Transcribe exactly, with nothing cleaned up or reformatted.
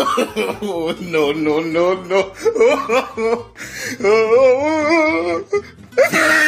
Oh, no, no, no, no.